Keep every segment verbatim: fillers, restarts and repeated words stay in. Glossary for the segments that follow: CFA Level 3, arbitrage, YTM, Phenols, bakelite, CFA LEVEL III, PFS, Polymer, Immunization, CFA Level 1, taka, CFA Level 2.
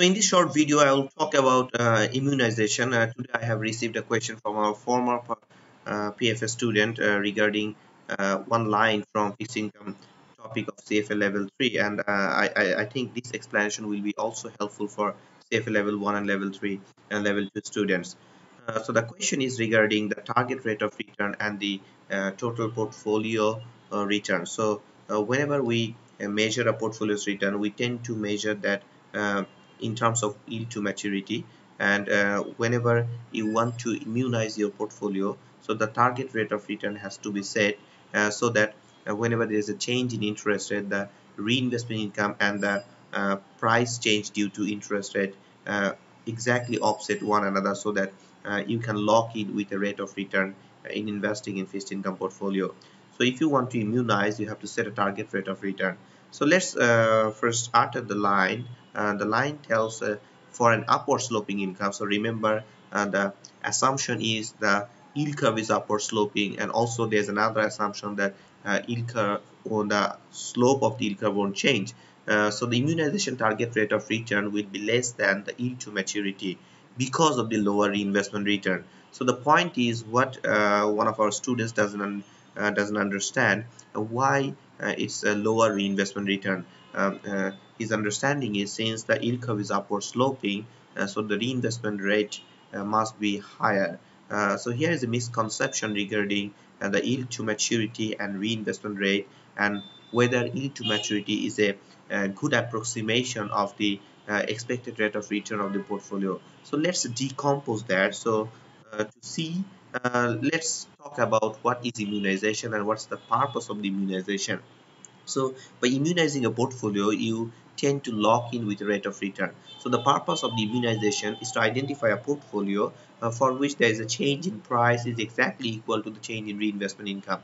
So in this short video, I will talk about uh, immunization. Uh, today I have received a question from our former uh, P F S student uh, regarding uh, one line from fixed income topic of C F A Level three, and uh, I, I think this explanation will be also helpful for C F A Level one and Level three and Level two students. Uh, so the question is regarding the target rate of return and the uh, total portfolio uh, return. So uh, whenever we uh, measure a portfolio's return, we tend to measure that uh, in terms of yield to maturity, and uh, whenever you want to immunize your portfolio, so the target rate of return has to be set uh, so that uh, whenever there is a change in interest rate, the reinvestment income and the uh, price change due to interest rate uh, exactly offset one another, so that uh, you can lock in with a rate of return in investing in fixed income portfolio. So if you want to immunize, you have to set a target rate of return. So let's uh, first start at the line. Uh, the line tells uh, for an upward sloping income. So remember, uh, the assumption is the yield curve is upward sloping, and also there's another assumption that uh, yield curve on the slope of the yield curve won't change. Uh, so the immunization target rate of return will be less than the yield to maturity because of the lower reinvestment return. So the point is, what uh, one of our students doesn't un uh, doesn't understand uh, why uh, it's a lower reinvestment return. Um, uh, his understanding is, since the yield curve is upward sloping, uh, so the reinvestment rate uh, must be higher. Uh, so here is a misconception regarding uh, the yield to maturity and reinvestment rate, and whether yield to maturity is a, a good approximation of the uh, expected rate of return of the portfolio. So let's decompose that. So uh, to see, uh, let's talk about what is immunization and what's the purpose of the immunization. So by immunizing a portfolio, you tend to lock in with rate of return. So the purpose of the immunization is to identify a portfolio uh, for which there is a change in price is exactly equal to the change in reinvestment income.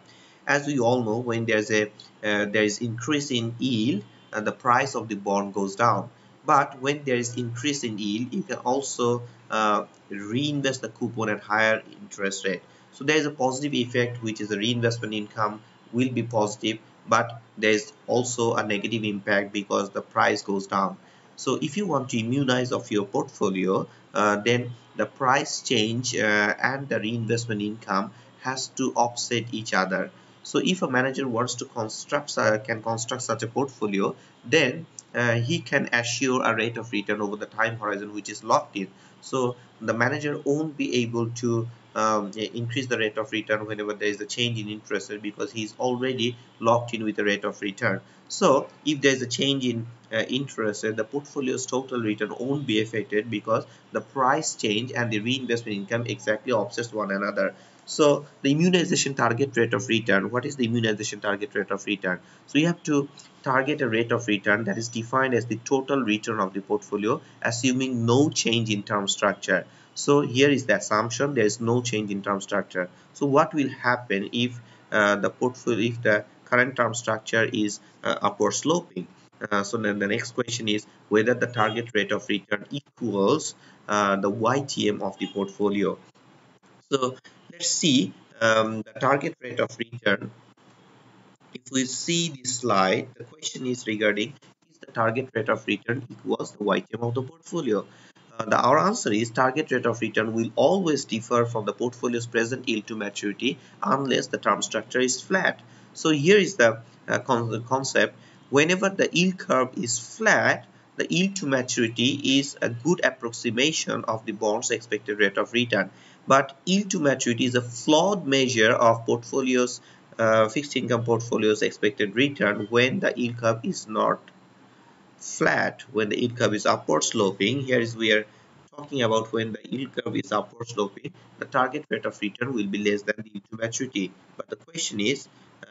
As we all know, when there's a uh, there is increase in yield, uh, the price of the bond goes down. But when there is increase in yield, you can also uh, reinvest the coupon at higher interest rate. So there is a positive effect, which is the reinvestment income will be positive, but there is also a negative impact because the price goes down. So if you want to immunize of your portfolio, uh, then the price change uh, and the reinvestment income has to offset each other. So if a manager wants to construct uh, can construct such a portfolio, then uh, he can assure a rate of return over the time horizon which is locked in. So the manager won't be able to Um, increase the rate of return whenever there is a change in interest rate, because he is already locked in with the rate of return. So if there is a change in uh, interest rate, the portfolio's total return won't be affected because the price change and the reinvestment income exactly offsets one another. So the immunization target rate of return, what is the immunization target rate of return? So you have to target a rate of return that is defined as the total return of the portfolio, assuming no change in term structure. So here is the assumption, there is no change in term structure. So what will happen if uh, the portfolio, if the current term structure is uh, upward sloping? Uh, so then the next question is whether the target rate of return equals uh, the Y T M of the portfolio. So let's see um, the target rate of return. If we see this slide, the question is regarding, is the target rate of return equals the Y T M of the portfolio? Uh, the, our answer is, target rate of return will always differ from the portfolio's present yield to maturity unless the term structure is flat. So here is the uh, con concept. Whenever the yield curve is flat, the yield to maturity is a good approximation of the bond's expected rate of return. But yield to maturity is a flawed measure of portfolios, uh, fixed income portfolios' expected return when the yield curve is not flat, when the yield curve is upward sloping. Here is we are talking about when the yield curve is upward sloping, the target rate of return will be less than the yield to maturity. But the question is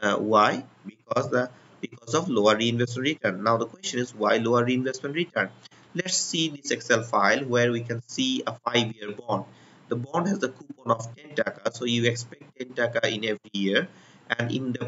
uh, why? Because the because of lower reinvestment return. Now the question is, why lower reinvestment return? Let's see this Excel file where we can see a five-year bond. The bond has the coupon of ten taka, so you expect ten taka in every year, and in the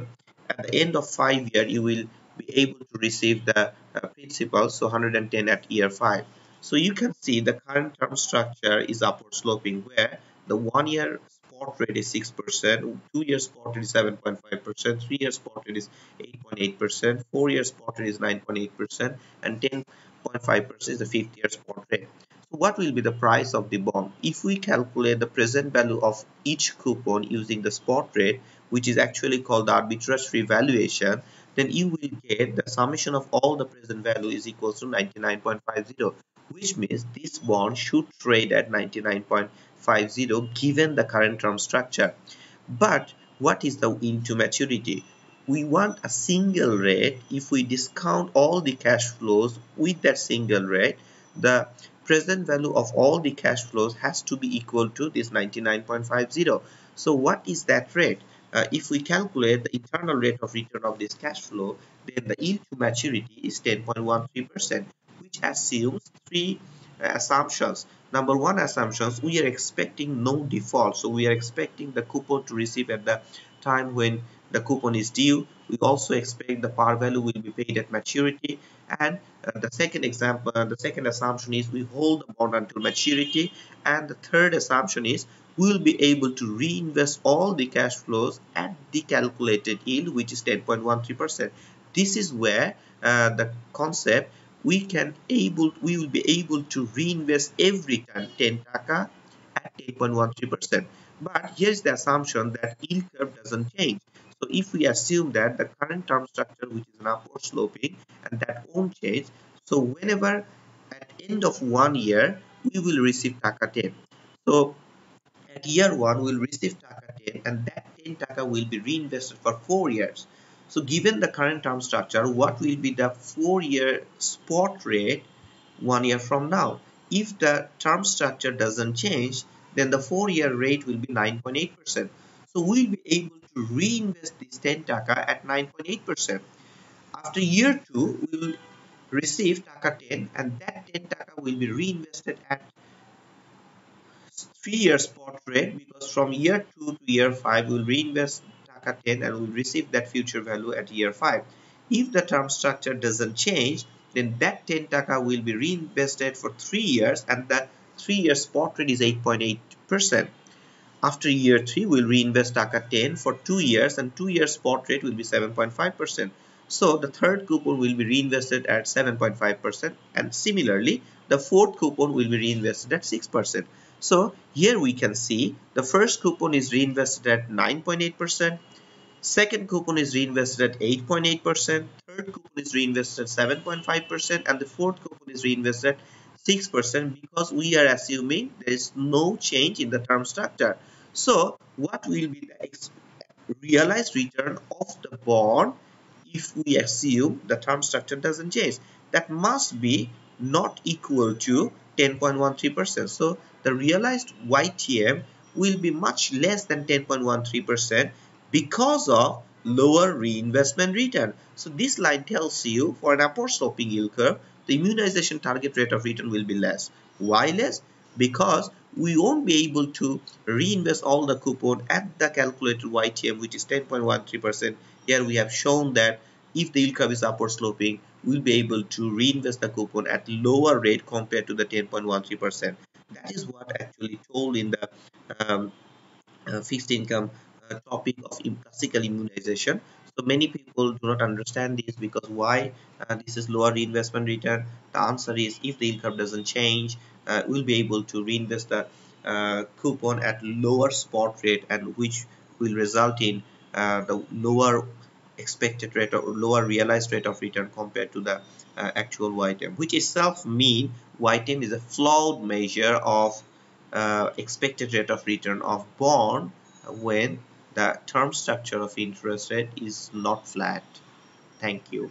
at the end of five years you will be able to receive the uh, principal, so one hundred ten at year five. So you can see the current term structure is upward sloping, where the one year spot rate is six percent, two year spot rate is seven point five percent, three year spot rate is eight point eight percent, four year spot rate is nine point eight percent, and ten point five percent is the fifth year spot rate. So what will be the price of the bond? If we calculate the present value of each coupon using the spot rate, which is actually called the arbitrage free valuation, then you will get the summation of all the present value is equals to ninety-nine point five zero, which means this bond should trade at ninety-nine point five zero given the current term structure. But what is the yield to maturity? We want a single rate. If we discount all the cash flows with that single rate, the present value of all the cash flows has to be equal to this ninety-nine point five zero. So what is that rate? Uh, if we calculate the internal rate of return of this cash flow, then the yield to maturity is ten point one three percent, which assumes three uh, assumptions. Number one assumptions, we are expecting no default. So we are expecting the coupon to receive at the time when the coupon is due. We also expect the par value will be paid at maturity. And uh, the second example, uh, the second assumption is we hold the bond until maturity. And the third assumption is we will be able to reinvest all the cash flows at the calculated yield, which is ten point one three percent. This is where uh, the concept we can able we will be able to reinvest every time ten taka at ten point one three percent. But here's the assumption that yield curve doesn't change. So if we assume that the current term structure, which is an upward sloping, and that won't change, so whenever at end of one year, we will receive taka ten. So at year one, we'll receive taka ten, and that ten taka will be reinvested for four years. So given the current term structure, what will be the four year spot rate one year from now? If the term structure doesn't change, then the four year rate will be nine point eight percent. So we'll be able to reinvest this ten taka at nine point eight percent. After year two, we will receive taka ten, and that ten taka will be reinvested at three year spot rate, because from year two to year five, we'll reinvest taka ten and we'll receive that future value at year five. If the term structure doesn't change, then that ten taka will be reinvested for three years, and that three year spot rate is eight point eight percent. After year three, we'll reinvest taka ten for two years, and two year spot rate will be seven point five percent. So the third coupon will be reinvested at seven point five percent, and similarly, the fourth coupon will be reinvested at six percent. So here we can see the first coupon is reinvested at nine point eight percent, second coupon is reinvested at eight point eight percent, third coupon is reinvested at seven point five percent, and the fourth coupon is reinvested at six percent, because we are assuming there is no change in the term structure. So what will be the realized return of the bond if we assume the term structure doesn't change? That must be not equal to ten point one three percent. So the realized Y T M will be much less than ten point one three percent because of lower reinvestment return. So this line tells you for an upward sloping yield curve, the immunization target rate of return will be less. Why less? Because we won't be able to reinvest all the coupon at the calculated Y T M, which is ten point one three percent. Here we have shown that if the yield curve is upward sloping, we'll be able to reinvest the coupon at lower rate compared to the ten point one three percent. That is what actually told in the um, uh, fixed income uh, topic of classical immunization. So many people do not understand this, because why uh, this is lower reinvestment return. The answer is, if the yield curve doesn't change, uh, we'll be able to reinvest the uh, coupon at lower spot rate, and which will result in uh, the lower expected rate or lower realized rate of return compared to the uh, actual Y T M, which itself mean Y T M is a flawed measure of uh, expected rate of return of bond when the term structure of interest rate is not flat. Thank you.